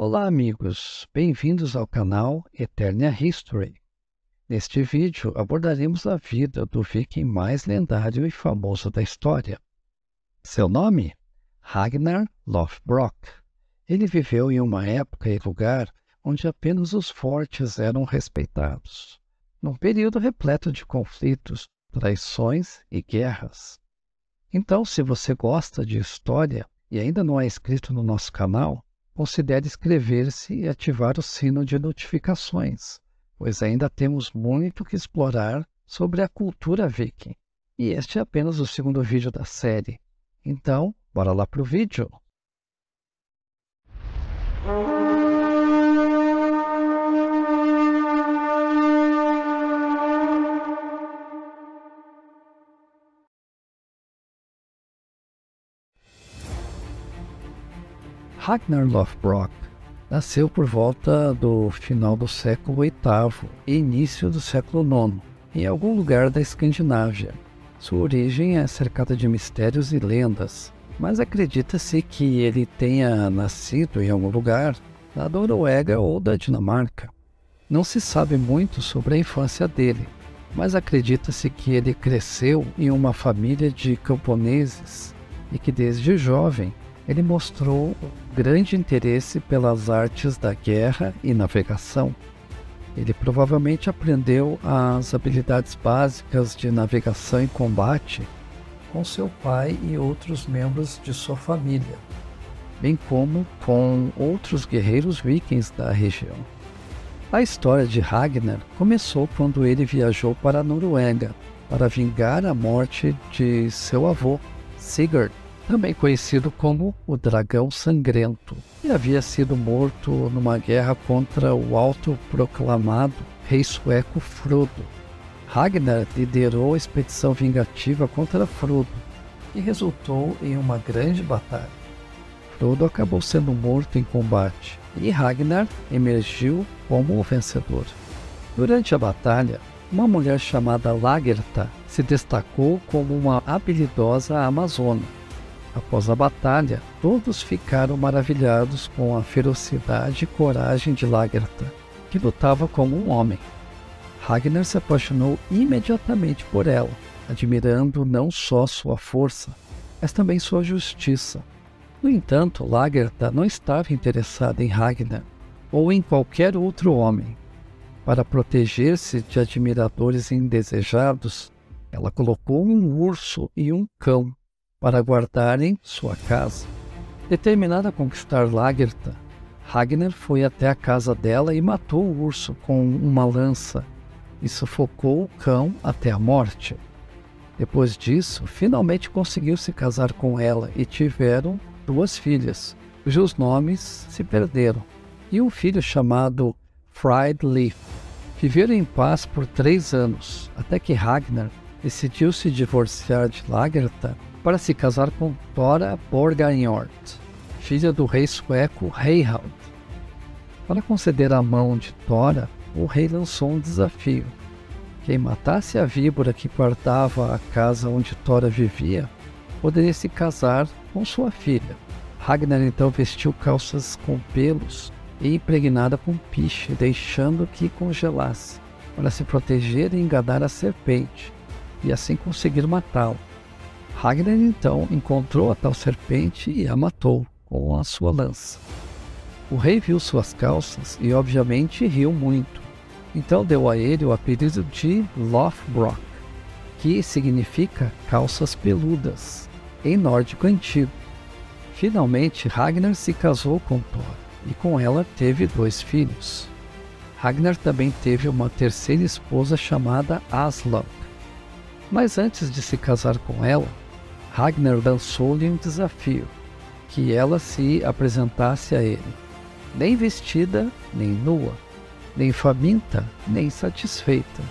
Olá amigos, bem-vindos ao canal Eternia History. Neste vídeo abordaremos a vida do viking mais lendário e famoso da história. Seu nome? Ragnar Lothbrok. Ele viveu em uma época e lugar onde apenas os fortes eram respeitados, num período repleto de conflitos, traições e guerras. Então, se você gosta de história e ainda não é inscrito no nosso canal, considere inscrever-se e ativar o sino de notificações, pois ainda temos muito que explorar sobre a cultura viking. E este é apenas o segundo vídeo da série. Então, bora lá pro vídeo! Ragnar Lothbrok nasceu por volta do final do século VIII e início do século IX, em algum lugar da Escandinávia. Sua origem é cercada de mistérios e lendas, mas acredita-se que ele tenha nascido em algum lugar da Noruega ou da Dinamarca. Não se sabe muito sobre a infância dele, mas acredita-se que ele cresceu em uma família de camponeses e que desde jovem ele mostrou grande interesse pelas artes da guerra e navegação. Ele provavelmente aprendeu as habilidades básicas de navegação e combate com seu pai e outros membros de sua família, bem como com outros guerreiros vikings da região. A história de Ragnar começou quando ele viajou para a Noruega para vingar a morte de seu avô, Sigurd, também conhecido como o Dragão Sangrento, que havia sido morto numa guerra contra o autoproclamado rei sueco Frodo. Ragnar liderou a expedição vingativa contra Frodo, que resultou em uma grande batalha. Frodo acabou sendo morto em combate, e Ragnar emergiu como o vencedor. Durante a batalha, uma mulher chamada Lagertha se destacou como uma habilidosa amazona. Após a batalha, todos ficaram maravilhados com a ferocidade e coragem de Lagertha, que lutava como um homem. Ragnar se apaixonou imediatamente por ela, admirando não só sua força, mas também sua justiça. No entanto, Lagertha não estava interessada em Ragnar ou em qualquer outro homem. Para proteger-se de admiradores indesejados, ela colocou um urso e um cão para guardarem sua casa. Determinado a conquistar Lagertha, Ragnar foi até a casa dela e matou o urso com uma lança e sufocou o cão até a morte. Depois disso, finalmente conseguiu se casar com ela e tiveram duas filhas, cujos nomes se perderam, e um filho chamado Fridleif. Viveram em paz por 3 anos, até que Ragnar decidiu se divorciar de Lagertha para se casar com Thora Borgainort, filha do rei sueco Reihald. Para conceder a mão de Thora, o rei lançou um desafio. Quem matasse a víbora que guardava a casa onde Thora vivia, poderia se casar com sua filha. Ragnar então vestiu calças com pelos e impregnada com piche, deixando que congelasse, para se proteger e enganar a serpente, e assim conseguir matá-la. Ragnar então encontrou a tal serpente e a matou com a sua lança. O rei viu suas calças e obviamente riu muito, então deu a ele o apelido de Lothbrok, que significa calças peludas, em nórdico antigo. Finalmente Ragnar se casou com Thor e com ela teve 2 filhos. Ragnar também teve uma terceira esposa chamada Aslaug, mas antes de se casar com ela, Ragnar lançou-lhe um desafio, que ela se apresentasse a ele, nem vestida, nem nua, nem faminta, nem satisfeita,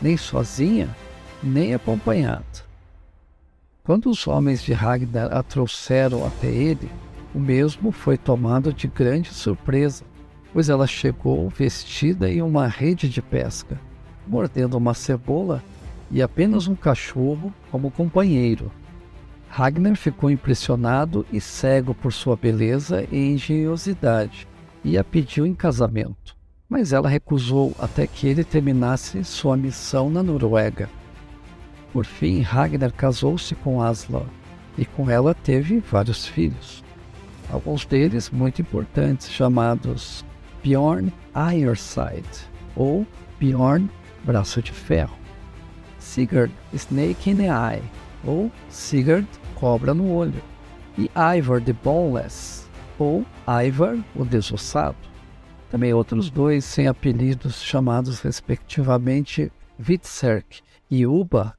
nem sozinha, nem acompanhada. Quando os homens de Ragnar a trouxeram até ele, o mesmo foi tomado de grande surpresa, pois ela chegou vestida em uma rede de pesca, mordendo uma cebola e apenas um cachorro como companheiro. Ragnar ficou impressionado e cego por sua beleza e engenhosidade, e a pediu em casamento, mas ela recusou até que ele terminasse sua missão na Noruega. Por fim, Ragnar casou-se com Aslaug e com ela teve vários filhos, alguns deles muito importantes, chamados Bjorn Ironside ou Bjorn Braço de Ferro, Sigurd Snake in the Eye ou Sigurd Cobra no Olho e Ivar the Boneless ou Ivar o Desossado. Também outros dois sem apelidos chamados respectivamente Vitserk e Uba.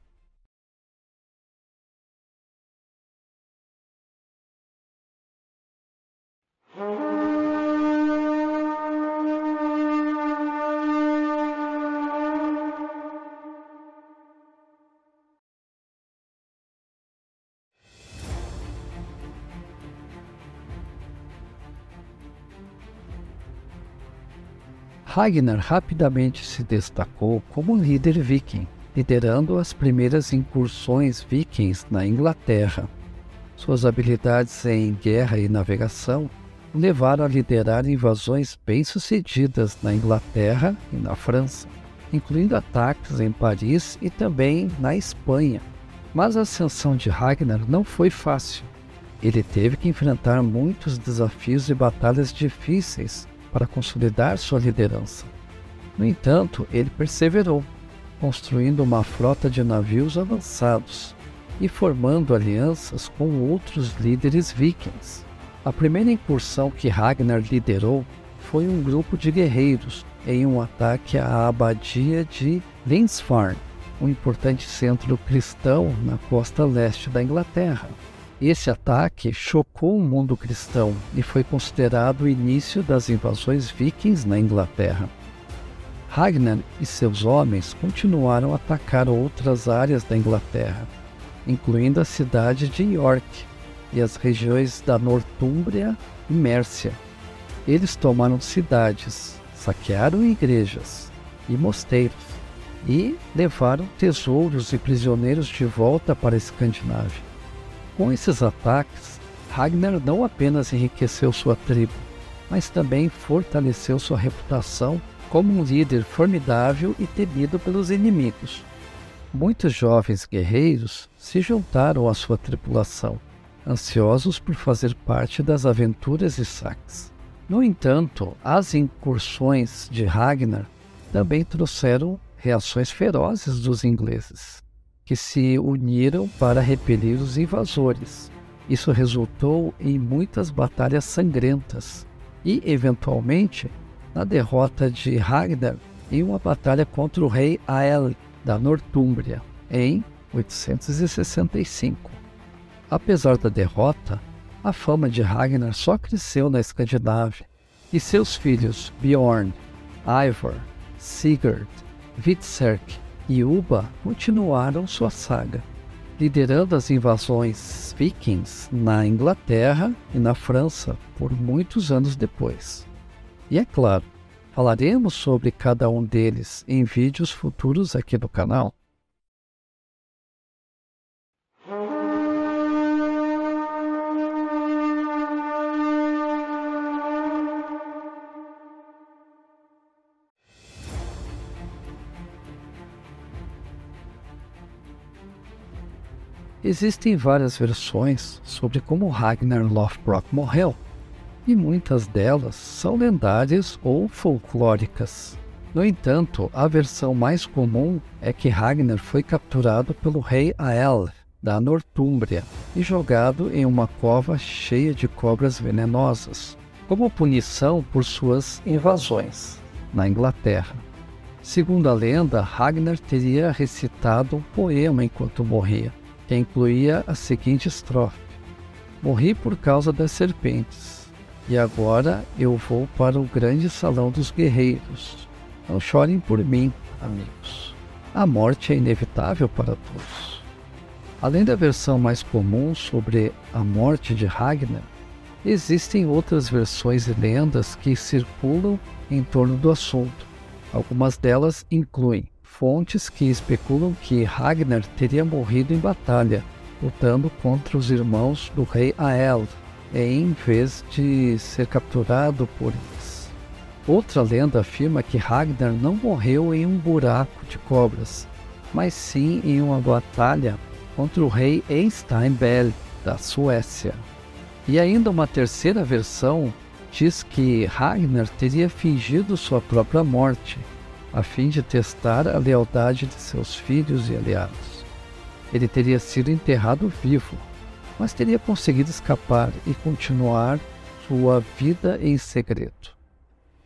Ragnar rapidamente se destacou como líder viking, liderando as primeiras incursões vikings na Inglaterra. Suas habilidades em guerra e navegação o levaram a liderar invasões bem-sucedidas na Inglaterra e na França, incluindo ataques em Paris e também na Espanha. Mas a ascensão de Ragnar não foi fácil. Ele teve que enfrentar muitos desafios e batalhas difíceis para consolidar sua liderança. No entanto, ele perseverou, construindo uma frota de navios avançados e formando alianças com outros líderes vikings. A primeira incursão que Ragnar liderou foi um grupo de guerreiros em um ataque à abadia de Lindisfarne, um importante centro cristão na costa leste da Inglaterra. Esse ataque chocou o mundo cristão e foi considerado o início das invasões vikings na Inglaterra. Ragnar e seus homens continuaram a atacar outras áreas da Inglaterra, incluindo a cidade de York e as regiões da Nortúmbria e Mércia. Eles tomaram cidades, saquearam igrejas e mosteiros e levaram tesouros e prisioneiros de volta para a Escandinávia. Com esses ataques, Ragnar não apenas enriqueceu sua tribo, mas também fortaleceu sua reputação como um líder formidável e temido pelos inimigos. Muitos jovens guerreiros se juntaram à sua tripulação, ansiosos por fazer parte das aventuras de Sax. No entanto, as incursões de Ragnar também trouxeram reações ferozes dos ingleses, que se uniram para repelir os invasores. Isso resultou em muitas batalhas sangrentas e, eventualmente, na derrota de Ragnar em uma batalha contra o rei Aelle da Nortúmbria, em 865. Apesar da derrota, a fama de Ragnar só cresceu na Escandinávia, e seus filhos Bjorn, Ivar, Sigurd, Vitserk e Uba continuaram sua saga, liderando as invasões vikings na Inglaterra e na França por muitos anos depois. E é claro, falaremos sobre cada um deles em vídeos futuros aqui no canal. Existem várias versões sobre como Ragnar Lothbrok morreu, e muitas delas são lendárias ou folclóricas. No entanto, a versão mais comum é que Ragnar foi capturado pelo rei Aelle da Nortúmbria e jogado em uma cova cheia de cobras venenosas, como punição por suas invasões na Inglaterra. Segundo a lenda, Ragnar teria recitado um poema enquanto morria, que incluía a seguinte estrofe: "Morri por causa das serpentes, e agora eu vou para o grande salão dos guerreiros. Não chorem por mim, amigos. A morte é inevitável para todos." Além da versão mais comum sobre a morte de Ragnar, existem outras versões e lendas que circulam em torno do assunto. Algumas delas incluem fontes que especulam que Ragnar teria morrido em batalha, lutando contra os irmãos do rei Aelle, em vez de ser capturado por eles. Outra lenda afirma que Ragnar não morreu em um buraco de cobras, mas sim em uma batalha contra o rei Eystein Bel, da Suécia. E ainda uma terceira versão diz que Ragnar teria fingido sua própria morte, a fim de testar a lealdade de seus filhos e aliados. Ele teria sido enterrado vivo, mas teria conseguido escapar e continuar sua vida em segredo.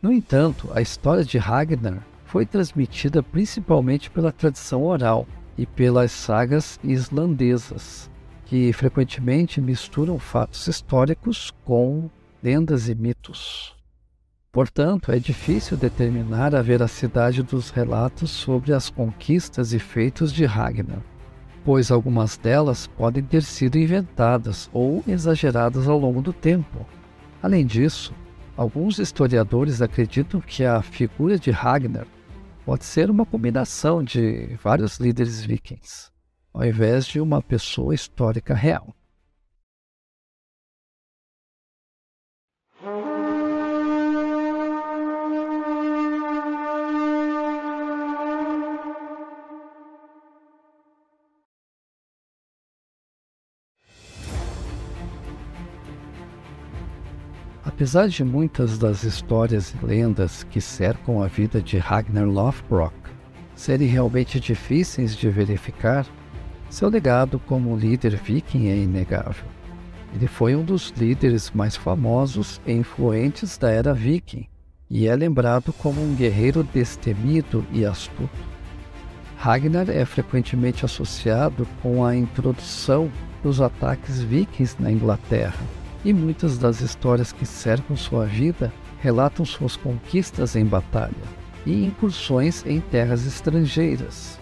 No entanto, a história de Ragnar foi transmitida principalmente pela tradição oral e pelas sagas islandesas, que frequentemente misturam fatos históricos com lendas e mitos. Portanto, é difícil determinar a veracidade dos relatos sobre as conquistas e feitos de Ragnar, pois algumas delas podem ter sido inventadas ou exageradas ao longo do tempo. Além disso, alguns historiadores acreditam que a figura de Ragnar pode ser uma combinação de vários líderes vikings, ao invés de uma pessoa histórica real. Apesar de muitas das histórias e lendas que cercam a vida de Ragnar Lothbrok serem realmente difíceis de verificar, seu legado como líder viking é inegável. Ele foi um dos líderes mais famosos e influentes da era viking, e é lembrado como um guerreiro destemido e astuto. Ragnar é frequentemente associado com a introdução dos ataques vikings na Inglaterra, e muitas das histórias que cercam sua vida relatam suas conquistas em batalha e incursões em terras estrangeiras.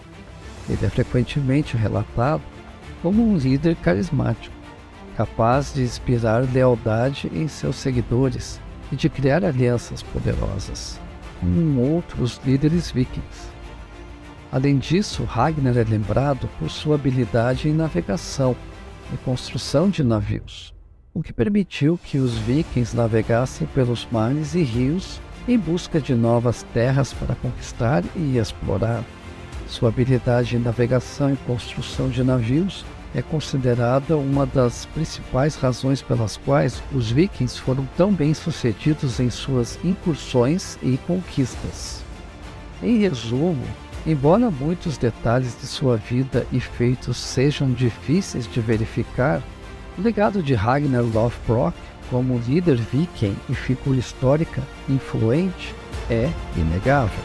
Ele é frequentemente relatado como um líder carismático, capaz de inspirar lealdade em seus seguidores e de criar alianças poderosas com outros líderes vikings. Além disso, Ragnar é lembrado por sua habilidade em navegação e construção de navios, o que permitiu que os vikings navegassem pelos mares e rios em busca de novas terras para conquistar e explorar. Sua habilidade em navegação e construção de navios é considerada uma das principais razões pelas quais os vikings foram tão bem-sucedidos em suas incursões e conquistas. Em resumo, embora muitos detalhes de sua vida e feitos sejam difíceis de verificar, o legado de Ragnar Lothbrok como líder viking e figura histórica influente é inegável.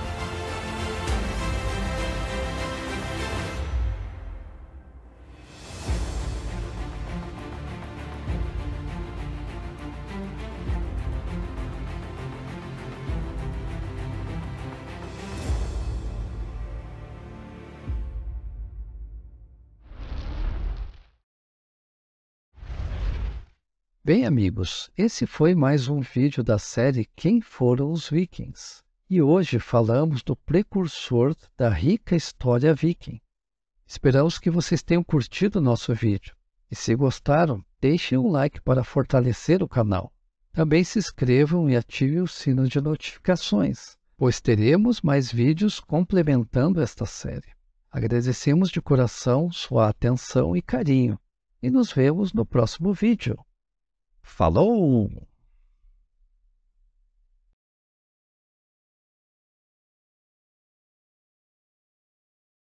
Bem amigos, esse foi mais um vídeo da série Quem Foram os Vikings? E hoje falamos do precursor da rica história viking. Esperamos que vocês tenham curtido o nosso vídeo. E se gostaram, deixem um like para fortalecer o canal. Também se inscrevam e ativem o sino de notificações, pois teremos mais vídeos complementando esta série. Agradecemos de coração sua atenção e carinho. E nos vemos no próximo vídeo. Falou!